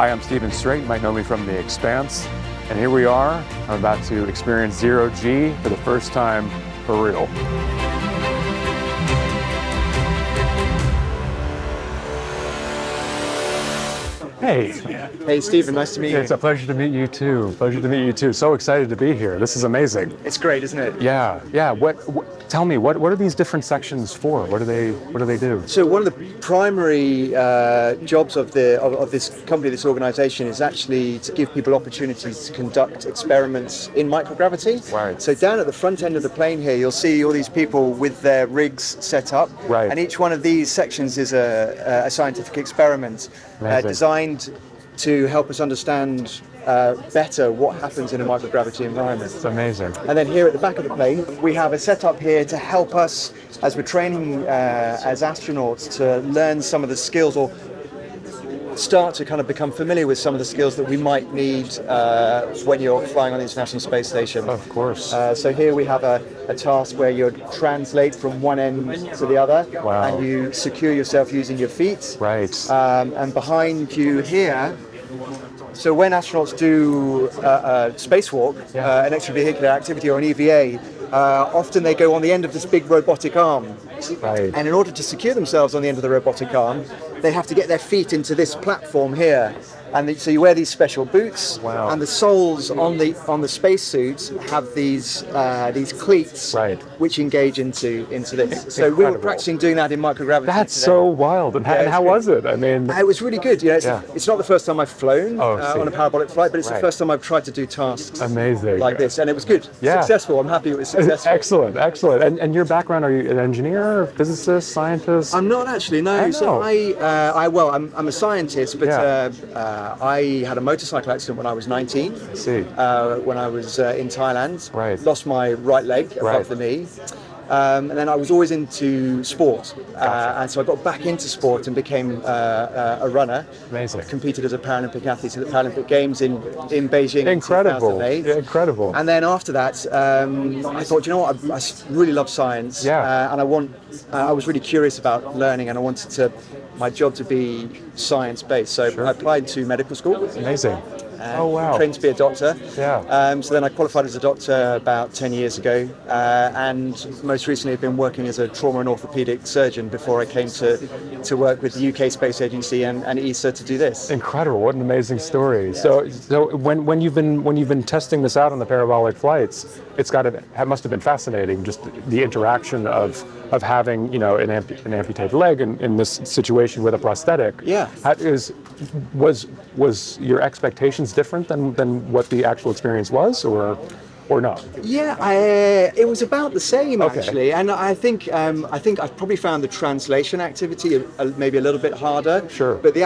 Hi, I'm Steven Strait. You might know me from The Expanse. And here we are. I'm about to experience zero-G for the first time for real. Hey. Hey, Steven. Nice to meet you. It's a pleasure to meet you, too. Pleasure to meet you, too. So excited to be here. This is amazing. It's great, isn't it? Yeah. Yeah. Tell me, what are these different sections for? What do they do? So one of the primary jobs of this company, this organization, is actually to give people opportunities to conduct experiments in microgravity. Right. So down at the front end of the plane here, you'll see all these people with their rigs set up. Right. And each one of these sections is a scientific experiment designed to help us understand better what happens in a microgravity environment. It's amazing. And then here at the back of the plane, we have a setup here to help us as we're training as astronauts to learn some of the skills or start to kind of become familiar with some of the skills that we might need when you're flying on the International Space Station. Of course. So here we have a task where you translate from one end to the other. Wow. And you secure yourself using your feet. Right. And behind you here, so when astronauts do a spacewalk, an extravehicular activity or an EVA, often they go on the end of this big robotic arm. Right. And in order to secure themselves on the end of the robotic arm, they have to get their feet into this platform here. And so you wear these special boots. Wow. And the soles on the spacesuits have these cleats, right, which engage into this. It's so incredible. We were practicing doing that in microgravity. That's today. So wild. And how was it? I mean, it was really good. You know, it's not the first time I've flown on a parabolic flight, but it's the first time I've tried to do tasks like this, and it was good. Yeah. Successful. I'm happy it was successful. Excellent, excellent. And your background? Are you an engineer, physicist, scientist? I'm not actually. No. I'm a scientist, but. I had a motorcycle accident when I was 19. I see. When I was in Thailand, lost my right leg above the knee, and then I was always into sport, and so I got back into sport and became a runner. Amazing. I competed as a Paralympic athlete at the Paralympic Games in Beijing. Incredible. In 2008. Yeah, incredible. And then after that, I thought, you know what, I really love science, and I was really curious about learning, and I wanted my job to be science-based, so I applied to medical school. Amazing. Oh wow! Trained to be a doctor. Yeah. So then I qualified as a doctor about 10 years ago, and most recently I've been working as a trauma and orthopedic surgeon before I came to work with the UK Space Agency and ESA to do this. Incredible! What an amazing story. Yeah. So when you've been testing this out on the parabolic flights, it must have been fascinating, just the interaction of having an amputated leg in this situation with a prosthetic. Yeah. Was your expectations different than what the actual experience was, or not? Yeah, it was about the same actually, and I think I've probably found the translation activity maybe a little bit harder. Sure. But the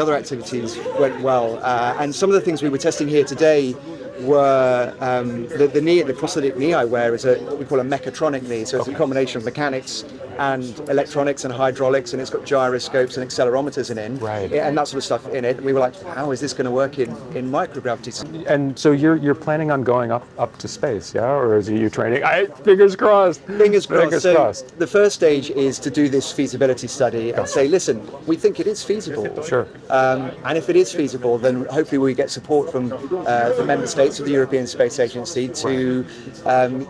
other activities went well, and some of the things we were testing here today were the prosthetic knee I wear is what we call a mechatronic knee, so it's a combination of mechanics and electronics and hydraulics, and it's got gyroscopes and accelerometers and that sort of stuff in it. And we were like, how is this going to work in microgravity? And so you're planning on going up to space, yeah? Or is you training? Fingers crossed. Fingers crossed. The first stage is to do this feasibility study and say, listen, we think it is feasible. Sure. And if it is feasible, then hopefully we get support from the member states of the European Space Agency to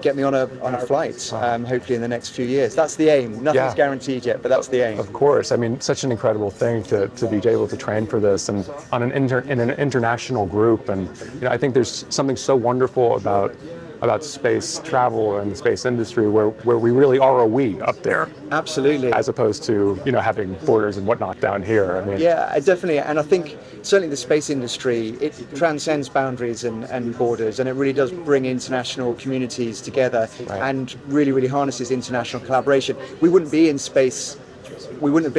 get me on a flight, hopefully in the next few years. That's the aim. Nothing's guaranteed yet, but that's the aim. Of course. I mean, such an incredible thing to be able to train for this and on in an international group. And I think there's something so wonderful about space travel and the space industry where we really are a we up there. Absolutely. As opposed to, having borders and whatnot down here. I mean, yeah, definitely. And I think certainly the space industry, it transcends boundaries and borders, and it really does bring international communities together and really, really harnesses international collaboration. We wouldn't have been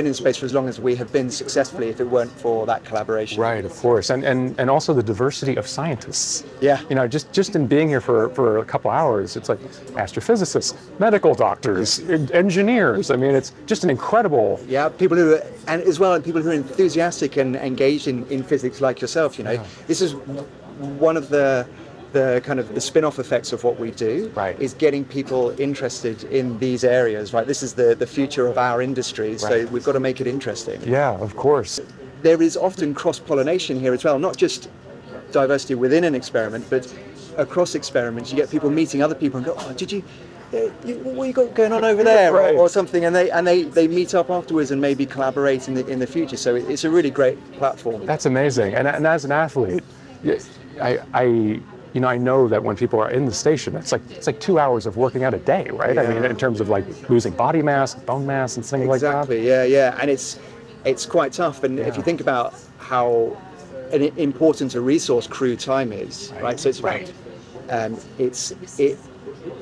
in space for as long as we have been successfully if it weren't for that collaboration. Right, of course. And also the diversity of scientists. Yeah. Just in being here for a couple hours, it's like astrophysicists, medical doctors, engineers. I mean, it's just an incredible... Yeah, people who are enthusiastic and engaged in physics like yourself, This is one of the kind of the spin-off effects of what we do is getting people interested in these areas. This is the future of our industry, so we've got to make it interesting. Yeah, of course. there is often cross-pollination here as well, not just diversity within an experiment, but across experiments. You get people meeting other people and go, oh, did you, what you got going on over there, right, or something, and they meet up afterwards and maybe collaborate in the future. So it's a really great platform. That's amazing. And as an athlete, I know that when people are in the station, it's like 2 hours of working out a day, right? Yeah. I mean, in terms of like losing body mass, bone mass, and things like that. Exactly. Yeah, yeah. And it's quite tough. And if you think about how important a resource crew time is, right? So it's right.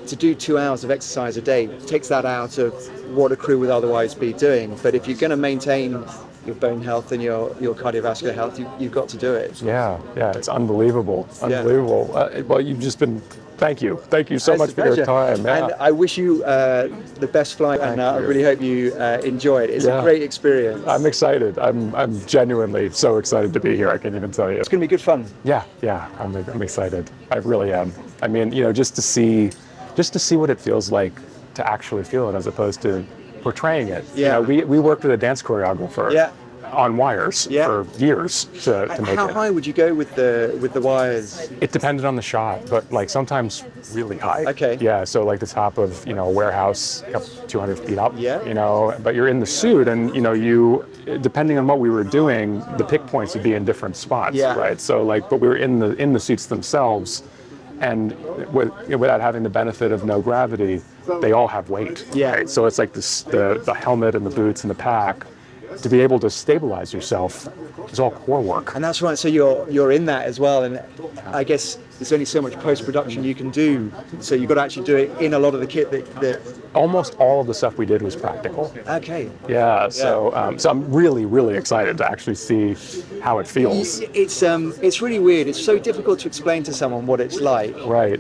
To do 2 hours of exercise a day takes that out of what a crew would otherwise be doing. But if you're going to maintain your bone health and your cardiovascular health, you've got to do it. Yeah, yeah, it's unbelievable, unbelievable. Yeah. Well, you've just been, thank you so much for your time. Yeah. And I wish you the best flight, and I really hope you enjoy it. It's a great experience. I'm excited. I'm genuinely so excited to be here, I can't even tell you. It's going to be good fun. Yeah, yeah, I'm excited. I really am. I mean, you know, just to see what it feels like to actually feel it as opposed to portraying it. Yeah. You know, we worked with a dance choreographer on wires for years to make it. How high would you go with the wires? It depended on the shot, but like sometimes really high. Okay. Yeah, so like the top of, you know, a warehouse up 200 feet up, you know, but you're in the suit and, you know, depending on what we were doing, the pick points would be in different spots, right? So like, but we were in the suits themselves, and without having the benefit of no gravity, they all have weight. Yeah. Right? So it's like this, the helmet and the boots and the pack, to be able to stabilize yourself is all core work. And that's right. So you're in that as well. And I guess there's only so much post-production you can do. So you've got to actually do it in a lot of the kit that almost all of the stuff we did was practical. Okay. Yeah. So so I'm really, really excited to actually see how it feels. It's really weird. It's so difficult to explain to someone what it's like. Right.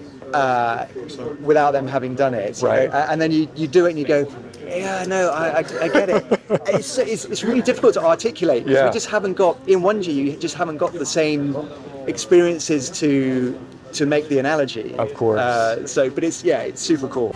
Without them having done it. Right. And then you do it and you go, yeah, no, I get it. It's really difficult to articulate because we just haven't got, in 1G, you just haven't got the same experiences to make the analogy. Of course. But it's super cool.